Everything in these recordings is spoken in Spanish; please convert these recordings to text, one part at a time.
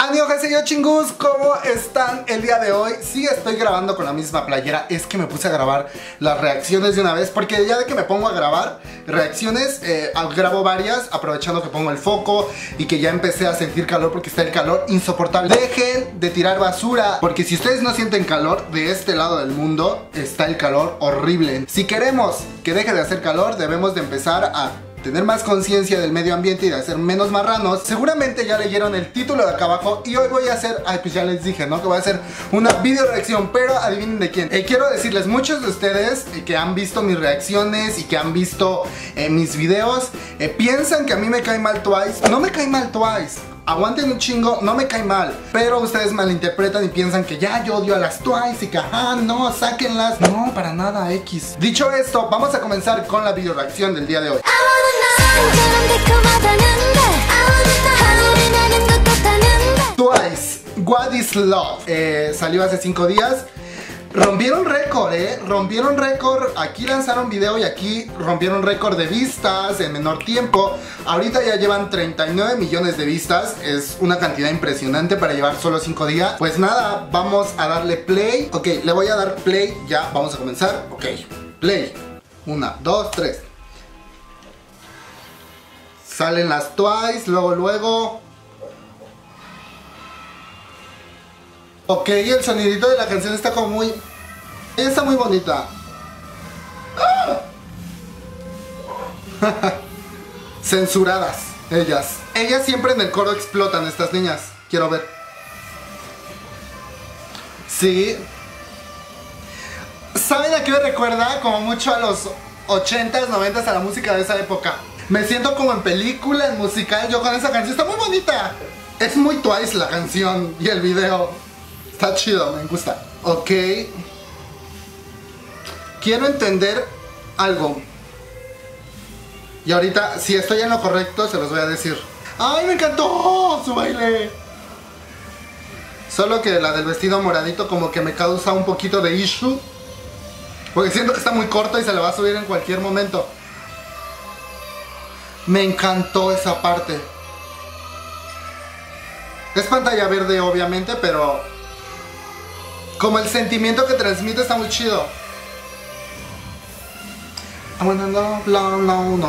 Annyeonghaseyo chingus, ¿cómo están el día de hoy? Sí, estoy grabando con la misma playera. Es que me puse a grabar las reacciones de una vez, porque ya de que me pongo a grabar reacciones, grabo varias, aprovechando que pongo el foco y que ya empecé a sentir calor, porque está el calor insoportable. Dejen de tirar basura, porque si ustedes no sienten calor, de este lado del mundo está el calor horrible. Si queremos que deje de hacer calor, debemos de empezar a tener más conciencia del medio ambiente y de hacer menos marranos. Seguramente ya leyeron el título de acá abajo. Y hoy voy a hacer, pues ya les dije, ¿no? Que voy a hacer una video reacción, pero adivinen de quién. Quiero decirles, muchos de ustedes que han visto mis reacciones y que han visto mis videos, piensan que a mí me cae mal Twice. No me cae mal Twice, aguanten un chingo, no me cae mal, pero ustedes malinterpretan y piensan que ya yo odio a las Twice y que ajá, no, sáquenlas. No, para nada, X. Dicho esto, vamos a comenzar con la video reacción del día de hoy. Twice, What is Love, salió hace 5 días. Rompieron récord, rompieron récord. Aquí lanzaron video y aquí rompieron récord de vistas en menor tiempo. Ahorita ya llevan 39 millones de vistas. Es una cantidad impresionante para llevar solo 5 días. Pues nada, vamos a darle play. Ok, le voy a dar play, ya vamos a comenzar. Ok, play, 1, 2, 3. Salen las Twice, luego. Ok, el sonidito de la canción está como muy... está muy bonita. ¡Ah! Censuradas, ellas. Ellas siempre en el coro explotan, estas niñas. Quiero ver. Sí. ¿Saben a qué me recuerda? Como mucho a los 80s, 90s, a la música de esa época. Me siento como en película, en musical, yo con esa canción. Está muy bonita. Es muy Twice la canción y el video. Está chido, me gusta. Ok. Quiero entender algo. Y ahorita, si estoy en lo correcto, se los voy a decir. ¡Ay, me encantó su baile! Solo que la del vestido moradito como que me causa un poquito de issue, porque siento que está muy corta y se la va a subir en cualquier momento. Me encantó esa parte. Es pantalla verde obviamente, pero como el sentimiento que transmite está muy chido. No.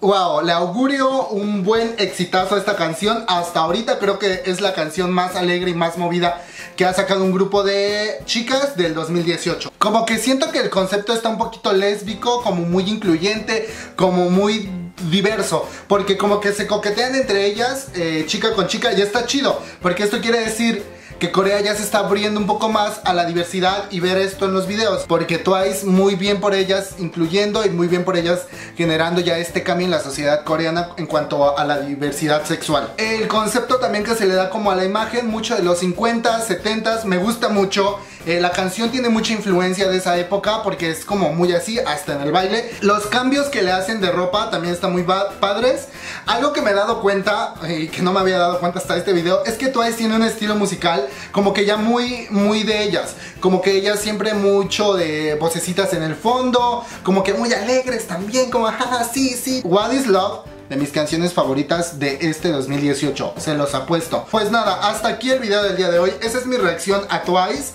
Wow, le augurio un buen exitazo a esta canción. Hasta ahorita creo que es la canción más alegre y más movida que ha sacado un grupo de chicas del 2018. Como que siento que el concepto está un poquito lésbico, como muy incluyente, como muy diverso, porque como que se coquetean entre ellas, chica con chica, y está chido, porque esto quiere decir que Corea ya se está abriendo un poco más a la diversidad y ver esto en los videos, porque Twice muy bien por ellas incluyendo y muy bien por ellas generando ya este cambio en la sociedad coreana en cuanto a la diversidad sexual. El concepto también que se le da como a la imagen, mucho de los 50s, 70s, me gusta mucho. La canción tiene mucha influencia de esa época porque es como muy así, hasta en el baile. Los cambios que le hacen de ropa también están muy padres. Algo que me he dado cuenta y que no me había dado cuenta hasta este video es que Twice tiene un estilo musical como que ya muy de ellas, como que ellas siempre mucho de vocecitas en el fondo, como que muy alegres también, como jaja, sí. What is Love, de mis canciones favoritas de este 2018, se los apuesto. Pues nada, hasta aquí el video del día de hoy. Esa es mi reacción a Twice.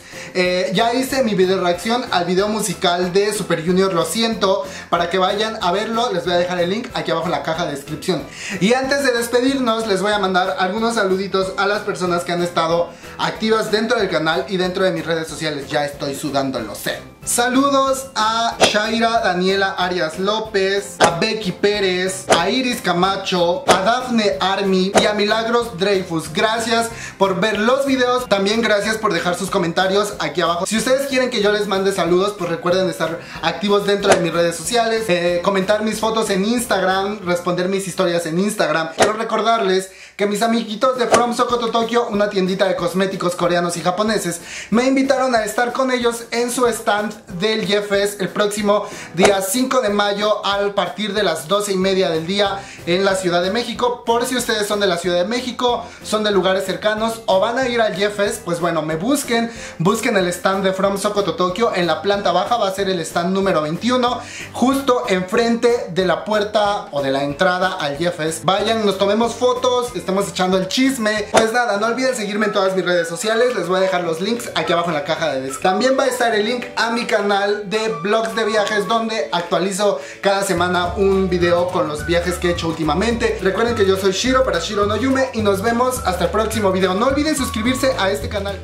Ya hice mi video reacción al video musical de Super Junior, lo siento. Para que vayan a verlo, les voy a dejar el link aquí abajo en la caja de descripción. Y antes de despedirnos, les voy a mandar algunos saluditos a las personas que han estado activas dentro del canal y dentro de mis redes sociales. Ya estoy sudando, lo sé. Saludos a Shaira Daniela Arias López, a Becky Pérez, a Iris Camacho, a Dafne Army y a Milagros Dreyfus. Gracias por ver los videos, también gracias por dejar sus comentarios aquí abajo. Si ustedes quieren que yo les mande saludos, pues recuerden estar activos dentro de mis redes sociales, comentar mis fotos en Instagram, responder mis historias en Instagram. Quiero recordarles que mis amiguitos de From Sokoto Tokyo, una tiendita de cosméticos cosméticos coreanos y japoneses, me invitaron a estar con ellos en su stand del JFES el próximo día 5 de mayo al partir de las 12:30 del día en la Ciudad de México. Por si ustedes son de la Ciudad de México, son de lugares cercanos o van a ir al JFES, pues bueno, me busquen el stand de From Sokoto Tokyo en la planta baja. Va a ser el stand número 21, justo enfrente de la puerta o de la entrada al JFES. Vayan, nos tomemos fotos, estamos echando el chisme. Pues nada, no olviden seguirme en todas mis redes sociales, les voy a dejar los links aquí abajo en la caja de descripción. También va a estar el link a mi canal de blogs de viajes, donde actualizo cada semana un video con los viajes que he hecho últimamente. Recuerden que yo soy Shiro para Shiro no Yume y nos vemos hasta el próximo video. No olviden suscribirse a este canal.